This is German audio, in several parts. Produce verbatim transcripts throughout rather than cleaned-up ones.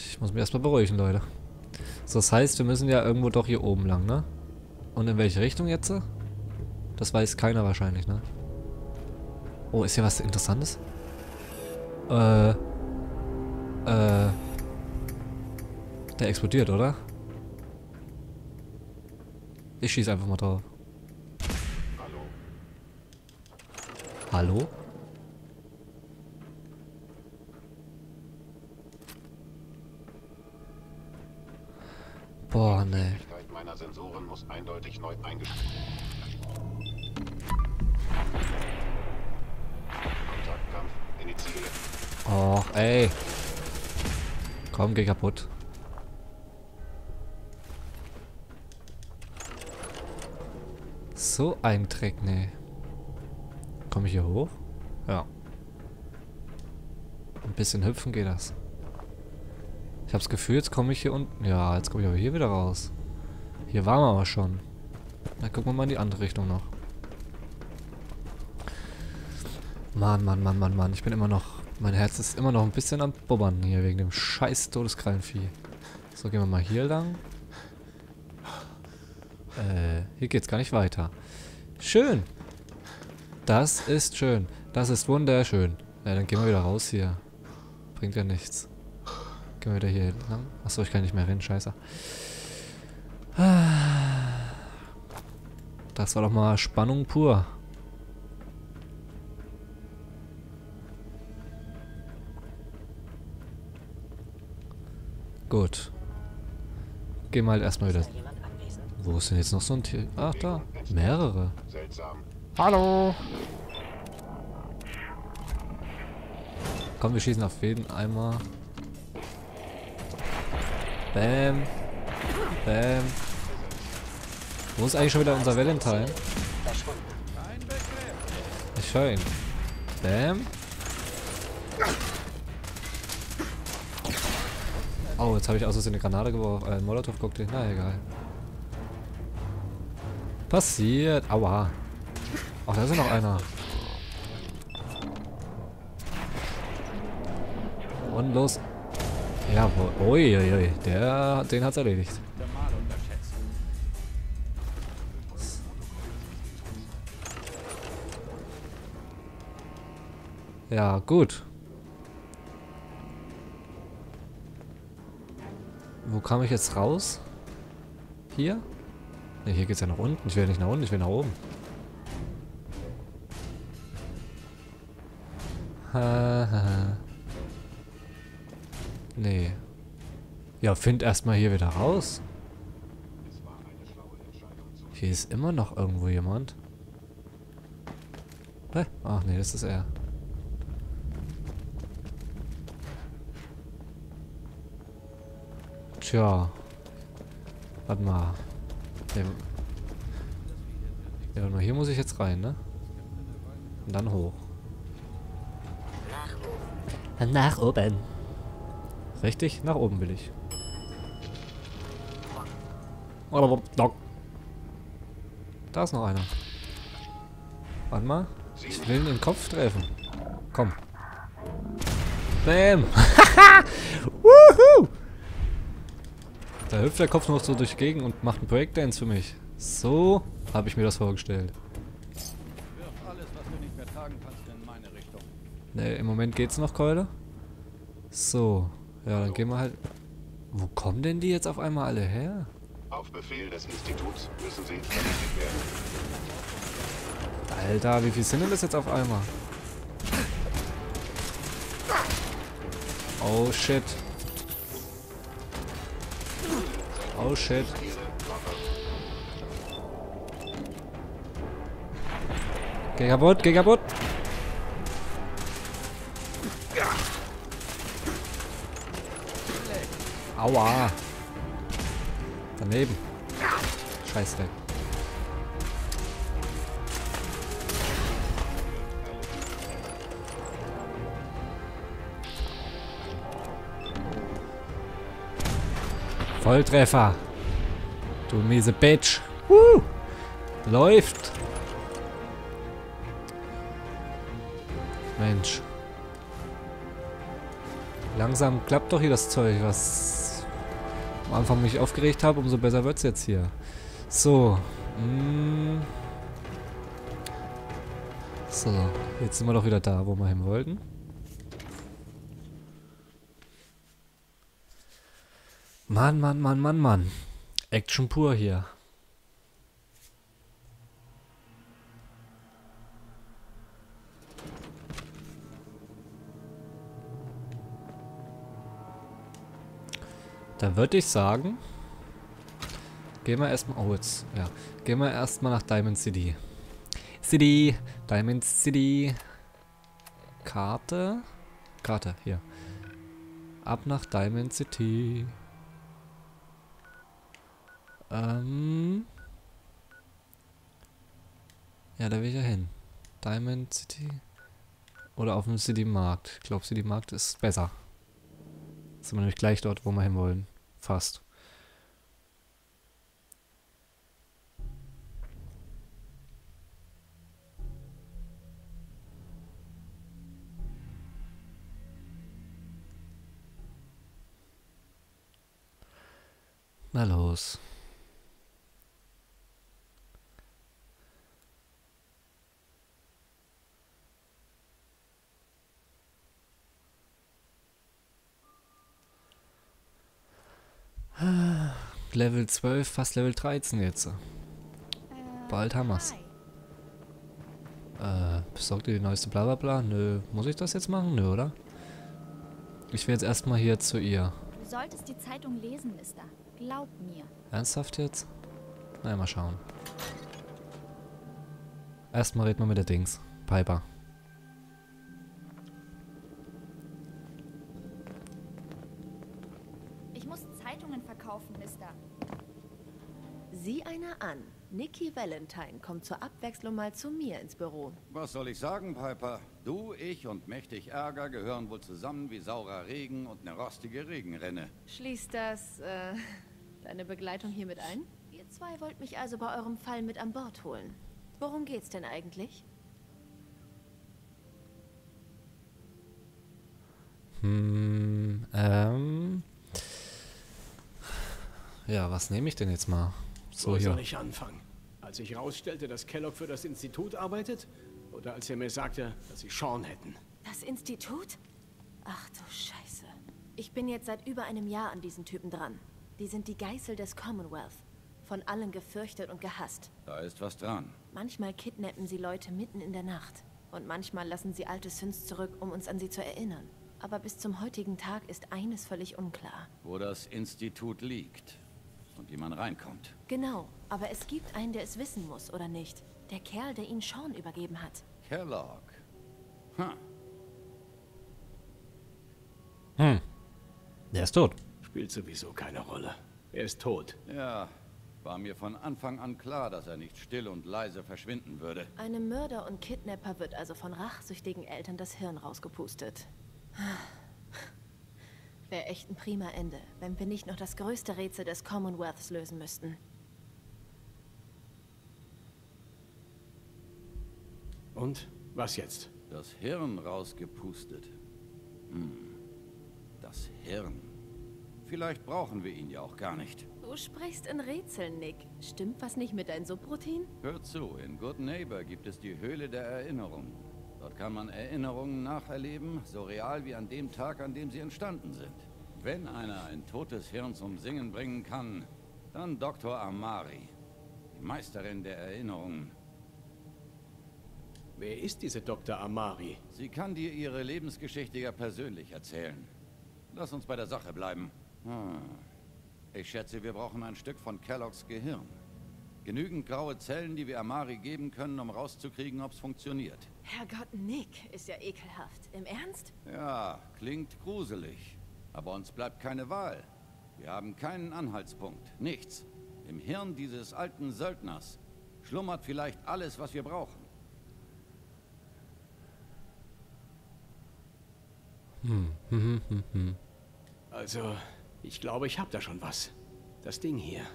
Ich muss mich erstmal beruhigen, Leute. So, das heißt, wir müssen ja irgendwo doch hier oben lang, ne? Und in welche Richtung jetzt? Das weiß keiner wahrscheinlich, ne? Oh, ist hier was Interessantes? Äh. Äh. Der explodiert, oder? Ich schieße einfach mal drauf. Hallo? Hallo? Boah, ne. Die Fähigkeit meiner Sensoren muss eindeutig neu eingestellt werden. Kontaktkampf initiiert. Och, ey. Komm, geh kaputt. So ein Dreck, ne. Komme ich hier hoch? Ja. Ein bisschen hüpfen geht das. Ich habe das Gefühl, jetzt komme ich hier unten. Ja, jetzt komme ich aber hier wieder raus. Hier waren wir aber schon. Dann gucken wir mal in die andere Richtung noch. Mann, Mann, Mann, Mann, Mann. Ich bin immer noch... Mein Herz ist immer noch ein bisschen am Bubbern hier wegen dem scheiß Todeskrallenvieh. So, gehen wir mal hier lang. Äh, hier geht's gar nicht weiter. Schön. Das ist schön. Das ist wunderschön. Ja, dann gehen wir wieder raus hier. Bringt ja nichts. Gehen wir wieder hier lang. Achso, ich kann nicht mehr rennen, scheiße. Das war doch mal Spannung pur. Gut. Gehen wir halt erstmal wieder. Wo ist denn jetzt noch so ein Tier? Ach, da. Mehrere. Hallo! Komm, wir schießen auf jeden einmal. Bam. Bam. Wo ist eigentlich schon wieder unser Valentine? Ich höre ihn. Bam. Oh, jetzt habe ich aus Versehen eine Granate geworfen. Äh, Molotow-Cocktail. Na, egal. Passiert. Aua. Ach, da ist ja noch einer. Und los. Jawohl. Uiuiui. Der, den hat's erledigt. Ja, gut. Wo kam ich jetzt raus? Hier? Ne, hier geht's ja nach unten. Ich will nicht nach unten, ich will nach oben. Haha. Nee. Ja, find erstmal hier wieder raus. Hier ist immer noch irgendwo jemand. Hä? Ach nee, das ist er. Tja. Warte mal. Ja, warte mal. Hier muss ich jetzt rein, ne? Und dann hoch. Nach oben. Richtig? Nach oben will ich. Da ist noch einer. Warte mal. Ich will ihn in den Kopf treffen. Komm. Bam. Wuhu! Da hüpft der Kopf noch so durch die Gegend und macht einen Breakdance für mich. So habe ich mir das vorgestellt. Wirf alles, was du nicht mehr tragen kannst, in meine Richtung. Ne, im Moment geht's noch, Keule. So, ja, dann gehen wir halt... Wo kommen denn die jetzt auf einmal alle her? Auf Befehl des Instituts müssen sie vernichtet werden. Alter, wie viel sind denn das jetzt auf einmal? Oh shit. Oh shit. Geh kaputt, geh kaputt. Aua. Daneben. Scheiß Dreck. Volltreffer. Du miese Bitch. Woo. Läuft. Mensch. Langsam klappt doch hier das Zeug, was am Anfang mich aufgeregt habe, umso besser wird es jetzt hier. So. Mm. So, jetzt sind wir doch wieder da, wo wir hin wollten. Mann, Mann, Mann, Mann, Mann. Action pur hier. Dann würde ich sagen, gehen wir erstmal, oh jetzt, ja, gehen wir erstmal nach Diamond City. City, Diamond City, Karte, Karte, hier. Ab nach Diamond City. Ähm. Ja, da will ich ja hin. Diamond City oder auf dem City Markt. Ich glaube, City Markt ist besser. Sind wir nämlich gleich dort, wo wir hin wollen. Fast. Na los. Level zwölf, fast Level dreizehn jetzt. Bald haben wir's. Äh, besorgt ihr die neueste Blablabla? Nö. Muss ich das jetzt machen? Nö, oder? Ich will jetzt erstmal hier zu ihr. Du solltest die Zeitung lesen, Mister. Glaub mir. Ernsthaft jetzt? Na ja, mal schauen. Erstmal reden wir mit der Dings. Piper. Sieh einer an. Nikki Valentine kommt zur Abwechslung mal zu mir ins Büro. Was soll ich sagen, Piper? Du, ich und mächtig Ärger gehören wohl zusammen wie saurer Regen und eine rostige Regenrinne. Schließt das, äh, deine Begleitung hier mit ein? Ihr zwei wollt mich also bei eurem Fall mit an Bord holen. Worum geht's denn eigentlich? Hm, ähm... Ja, was nehme ich denn jetzt mal? So, wo soll ich anfangen? Als ich herausstellte, dass Kellogg für das Institut arbeitet? Oder als er mir sagte, dass sie Shaun hätten? Das Institut? Ach du Scheiße. Ich bin jetzt seit über einem Jahr an diesen Typen dran. Die sind die Geißel des Commonwealth. Von allen gefürchtet und gehasst. Da ist was dran. Manchmal kidnappen sie Leute mitten in der Nacht. Und manchmal lassen sie alte Süns zurück, um uns an sie zu erinnern. Aber bis zum heutigen Tag ist eines völlig unklar. Wo das Institut liegt. Und wie man reinkommt. Genau, aber es gibt einen, der es wissen muss, oder nicht? Der Kerl, der ihn Shaun übergeben hat. Kellogg. Hm. Hm. Der ist tot. Spielt sowieso keine Rolle. Er ist tot. Ja, war mir von Anfang an klar, dass er nicht still und leise verschwinden würde. Einem Mörder und Kidnapper wird also von rachsüchtigen Eltern das Hirn rausgepustet. Wäre echt ein prima Ende, wenn wir nicht noch das größte Rätsel des Commonwealths lösen müssten. Und? Was jetzt? Das Hirn rausgepustet. Hm. Das Hirn. Vielleicht brauchen wir ihn ja auch gar nicht. Du sprichst in Rätseln, Nick. Stimmt was nicht mit deinen Subroutinen? Hör zu, in Good Neighbor gibt es die Höhle der Erinnerungen. Dort kann man Erinnerungen nacherleben, so real wie an dem Tag, an dem sie entstanden sind. Wenn einer ein totes Hirn zum Singen bringen kann, dann Doktor Amari, die Meisterin der Erinnerungen. Wer ist diese Doktor Amari? Sie kann dir ihre Lebensgeschichte ja persönlich erzählen. Lass uns bei der Sache bleiben. Hm. Ich schätze, wir brauchen ein Stück von Kelloggs Gehirn. Genügend graue Zellen, die wir Amari geben können, um rauszukriegen, ob es funktioniert. Herrgott, Nick, ist ja ekelhaft. Im Ernst? Ja, klingt gruselig. Aber uns bleibt keine Wahl. Wir haben keinen Anhaltspunkt. Nichts. Im Hirn dieses alten Söldners schlummert vielleicht alles, was wir brauchen. Hm, hm, hm, hm. Also, ich glaube, ich habe da schon was. Das Ding hier.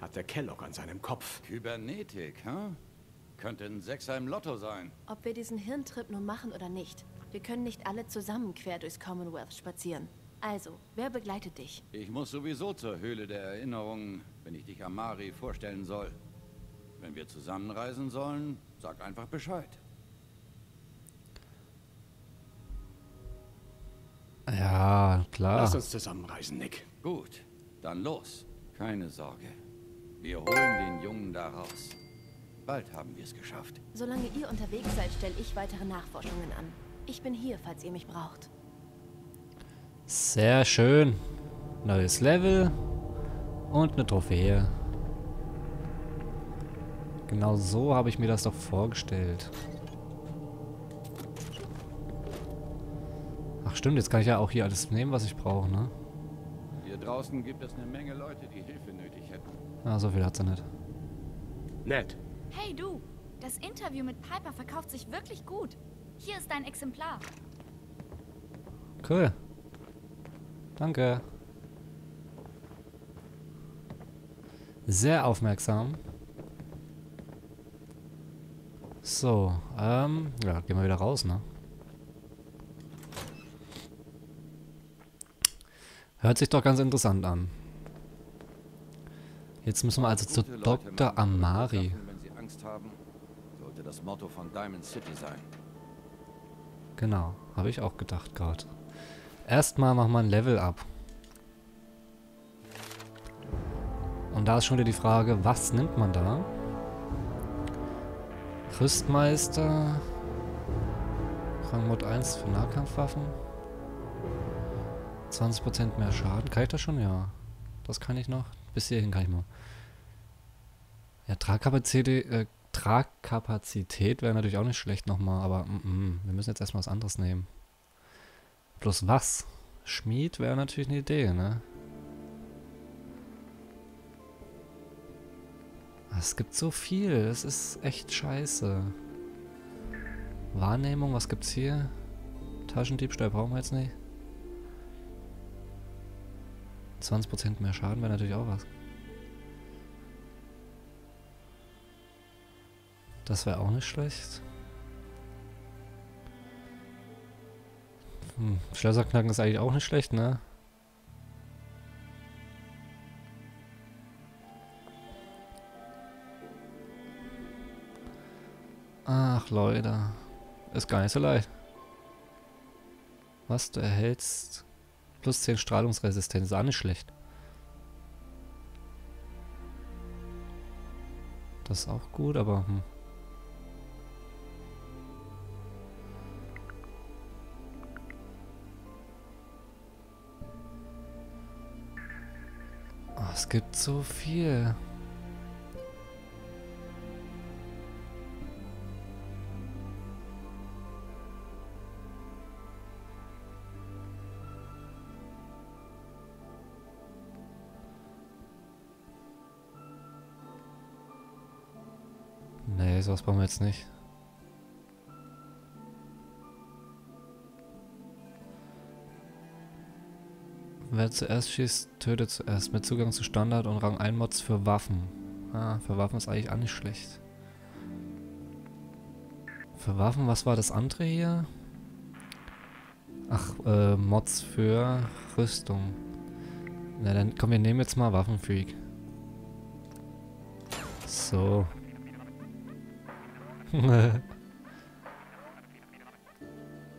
Hat der Kellogg an seinem Kopf. Kybernetik, hä? Könnte ein Sechser im Lotto sein. Ob wir diesen Hirntrip nun machen oder nicht, wir können nicht alle zusammen quer durchs Commonwealth spazieren. Also, wer begleitet dich? Ich muss sowieso zur Höhle der Erinnerungen, wenn ich dich Amari vorstellen soll. Wenn wir zusammenreisen sollen, sag einfach Bescheid. Ja, klar. Lass uns zusammenreisen, Nick. Gut, dann los. Keine Sorge. Wir holen den Jungen da raus. Bald haben wir es geschafft. Solange ihr unterwegs seid, stelle ich weitere Nachforschungen an. Ich bin hier, falls ihr mich braucht. Sehr schön. Neues Level und eine Trophäe. Genau so habe ich mir das doch vorgestellt. Ach stimmt, jetzt kann ich ja auch hier alles nehmen, was ich brauche, ne? Hier draußen gibt es eine Menge Leute, die Hilfe nötig hätten. Ah, so viel hat's ja nicht. Nett. Hey du, das Interview mit Piper verkauft sich wirklich gut. Hier ist dein Exemplar. Cool. Danke. Sehr aufmerksam. So, ähm, ja, gehen wir wieder raus, ne? Hört sich doch ganz interessant an. Jetzt müssen wir also zu Doktor Amari. Wenn Sie Angst haben, sollte das Motto von Diamond City sein. Genau, habe ich auch gedacht gerade. Erstmal machen wir ein Level up. Und da ist schon wieder die Frage, was nimmt man da? Rüstmeister. Rangmod eins für Nahkampfwaffen. zwanzig Prozent mehr Schaden. Kann ich das schon? Ja. Das kann ich noch. Bis hierhin kann ich mal. Ja, Tragkapazität, äh, Tragkapazität wäre natürlich auch nicht schlecht nochmal, aber mm, wir müssen jetzt erstmal was anderes nehmen. Bloß was? Schmied wäre natürlich eine Idee, ne? Es gibt so viel. Es ist echt scheiße. Wahrnehmung, was gibt's hier? Taschendiebstahl brauchen wir jetzt nicht. zwanzig Prozent mehr Schaden wäre natürlich auch was. Das wäre auch nicht schlecht. Hm, Schlösser knacken ist eigentlich auch nicht schlecht, ne? Ach Leute, ist gar nicht so leicht. Was du erhältst... Plus zehn Strahlungsresistenz, ist auch nicht schlecht. Das ist auch gut, aber... Hm. Oh, es gibt so viel. Nee, sowas brauchen wir jetzt nicht. Wer zuerst schießt, tötet zuerst. Mit Zugang zu Standard und Rang eins Mods für Waffen. Ah, für Waffen ist eigentlich auch nicht schlecht. Für Waffen, was war das andere hier? Ach, äh, Mods für Rüstung. Na dann, komm, wir nehmen jetzt mal Waffenfreak. So.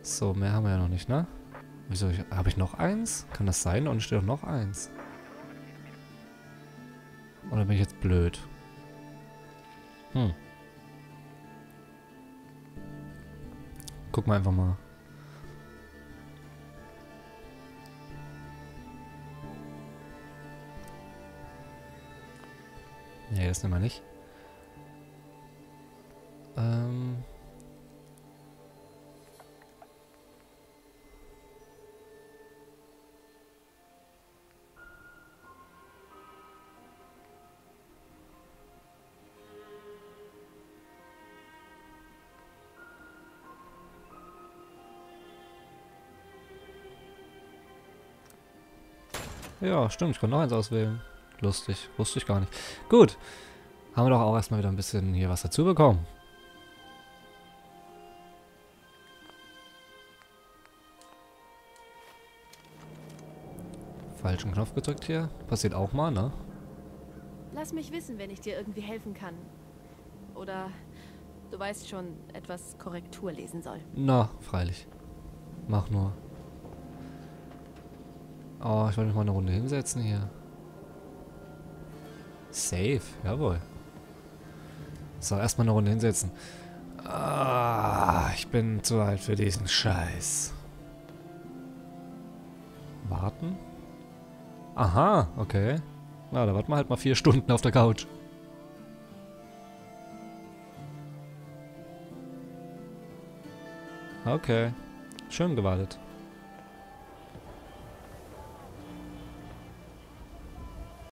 So, mehr haben wir ja noch nicht, ne? Wieso, habe ich noch eins? Kann das sein? Und steht doch noch eins. Oder bin ich jetzt blöd? Hm. Guck mal einfach mal. Nee, das nehmen wir nicht. Ähm. Ja, stimmt, ich kann noch eins auswählen. Lustig, wusste ich gar nicht. Gut, haben wir doch auch erstmal wieder ein bisschen hier was dazu bekommen. Falschen Knopf gedrückt hier. Passiert auch mal, ne? Lass mich wissen, wenn ich dir irgendwie helfen kann. Oder du weißt schon, etwas Korrektur lesen soll. Na, freilich. Mach nur. Oh, ich wollte mich mal eine Runde hinsetzen hier. Safe, jawohl. So, erstmal eine Runde hinsetzen. Ah, ich bin zu alt für diesen Scheiß. Warten? Aha, okay. Na, da warten wir halt mal vier Stunden auf der Couch. Okay. Schön gewartet.